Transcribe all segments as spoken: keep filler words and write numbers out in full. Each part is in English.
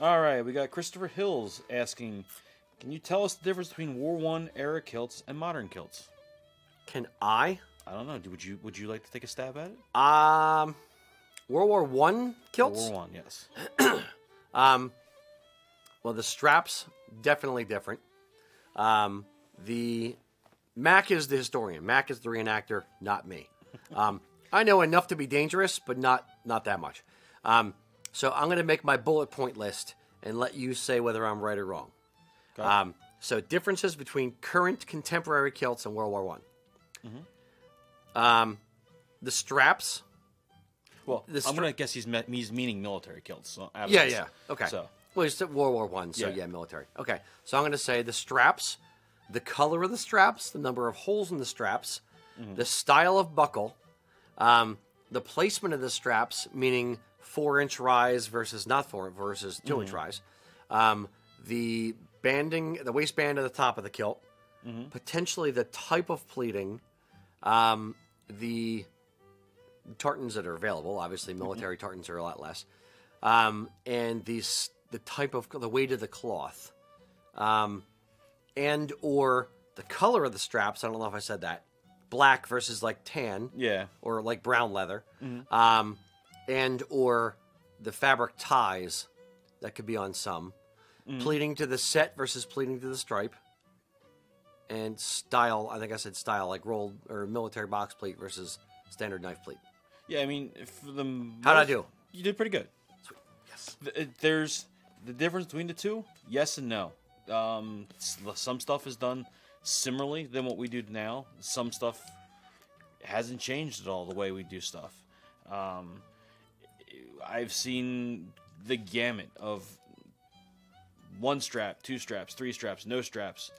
All right, we got Christopher Hills asking, can you tell us the difference between War One era kilts and modern kilts? Can I? I don't know. Would you Would you like to take a stab at it? Um, World War One kilts. World War One, yes. um, well, the straps definitely different. Um, the Mac is the historian. Mac is the reenactor, not me. Um, I know enough to be dangerous, but not not that much. Um, so I'm going to make my bullet point list and let you say whether I'm right or wrong. Okay. Um, so differences between current contemporary kilts and World War One. Mm-hmm. Um, the straps. Well, the stra I'm going to guess he's, me he's meaning military kilts. So I yeah, yeah. Okay. So. Well, he's at World War One, so yeah. yeah, military. Okay. So I'm going to say the straps, the color of the straps, the number of holes in the straps, mm-hmm. the style of buckle, um, the placement of the straps, meaning four-inch rise versus not four versus two-inch mm-hmm. rise, um, the banding, the waistband at the top of the kilt, mm-hmm. potentially the type of pleating, um, the tartans that are available. Obviously, military mm-hmm. tartans are a lot less, um, and the the type of the weight of the cloth, um, and or the color of the straps. I don't know if I said that. Black versus like tan, yeah, or like brown leather, mm-hmm. um, and or the fabric ties that could be on some. Mm-hmm. Pleating to the set versus pleating to the stripe. And style, I think I said style, like rolled or military box pleat versus standard knife pleat. Yeah, I mean, for the most, how'd I do? You did pretty good. Sweet. Yes. The, it, there's the difference between the two, yes and no. Um, some stuff is done similarly than what we do now. Some stuff hasn't changed at all the way we do stuff. Um, I've seen the gamut of one strap, two straps, three straps, no straps.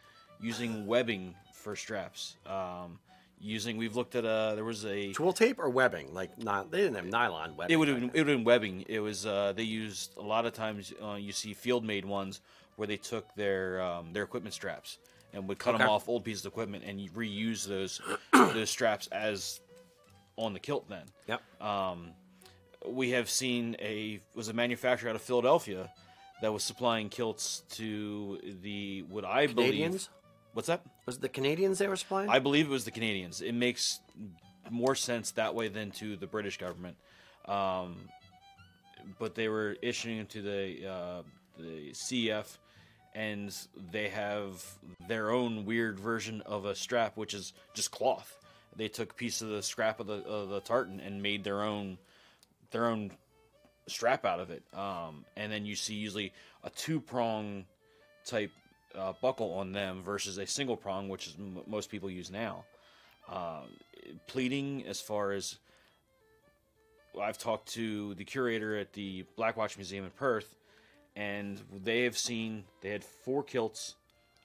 Using webbing for straps. Um, using we've looked at a there was a twill tape or webbing like not they didn't have nylon webbing. It would have been, it would have been webbing. It was uh, they used a lot of times uh, you see field made ones where they took their um, their equipment straps and would cut okay. them off old pieces of equipment and reuse those those straps as on the kilt then. Yep. Um, we have seen a was a manufacturer out of Philadelphia that was supplying kilts to the what I Canadians? believe. What's that? Was it the Canadians they were supplying? I believe it was the Canadians. It makes more sense that way than to the British government. Um, but they were issuing them to the, uh, the C E F, and they have their own weird version of a strap, which is just cloth. They took a piece of the scrap of the, of the tartan and made their own their own strap out of it. Um, and then you see usually a two-prong type Uh, buckle on them versus a single prong, which is m most people use now. Uh, pleating, as far as I've talked to the curator at the Black Watch Museum in Perth, and they have seen they had four kilts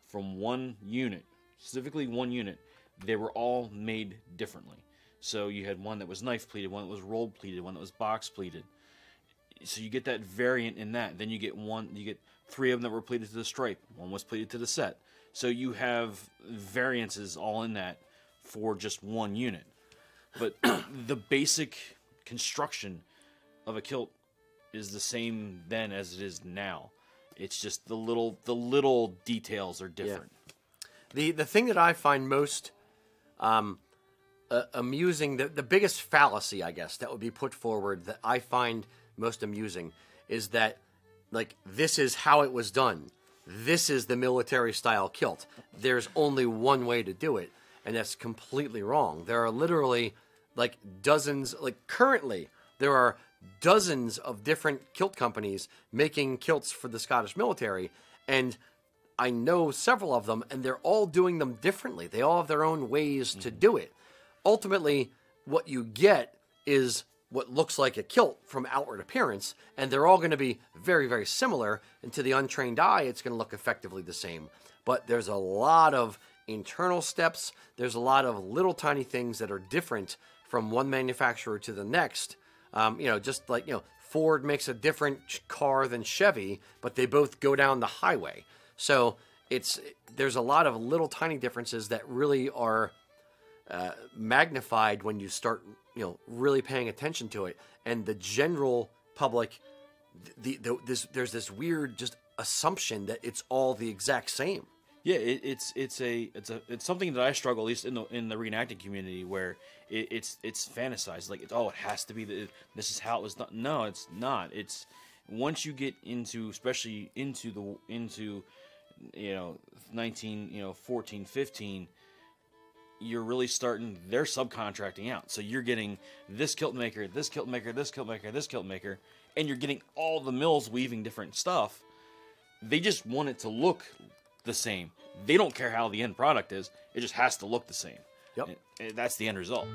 from one unit, specifically one unit. They were all made differently. So you had one that was knife pleated, one that was rolled pleated, one that was box pleated. So you get that variant in that. Then you get one, you get three of them that were pleated to the stripe. One was pleated to the set. So you have variances all in that for just one unit. But the basic construction of a kilt is the same then as it is now. It's just the little the little details are different. Yeah. The the thing that I find most um, uh, amusing, the, the biggest fallacy, I guess, that would be put forward that I find most amusing is that like, this is how it was done. This is the military-style kilt. There's only one way to do it, and that's completely wrong. There are literally, like, dozens, like, currently, there are dozens of different kilt companies making kilts for the Scottish military, and I know several of them, and they're all doing them differently. They all have their own ways mm-hmm. to do it. Ultimately, what you get is what looks like a kilt from outward appearance, and they're all going to be very, very similar, and to the untrained eye, it's going to look effectively the same. But there's a lot of internal steps, there's a lot of little tiny things that are different from one manufacturer to the next. Um, you know, just like, you know, Ford makes a different car than Chevy, but they both go down the highway. So it's there's a lot of little tiny differences that really are uh, magnified when you start you know, really paying attention to it. And the general public the, the this there's this weird just assumption that it's all the exact same. Yeah, it, it's it's a it's a it's something that I struggle, at least in the in the reenacting community, where it, it's it's fantasized, like it's, oh, it has to be the, this is how it was done. No, it's not. It's once you get into, especially into the into you know nineteen you know fourteen fifteen. You're really starting, they're subcontracting out. So you're getting this kilt maker, this kilt maker, this kilt maker, this kilt maker, and you're getting all the mills weaving different stuff. They just want it to look the same. They don't care how the end product is. It just has to look the same. Yep. And that's the end result.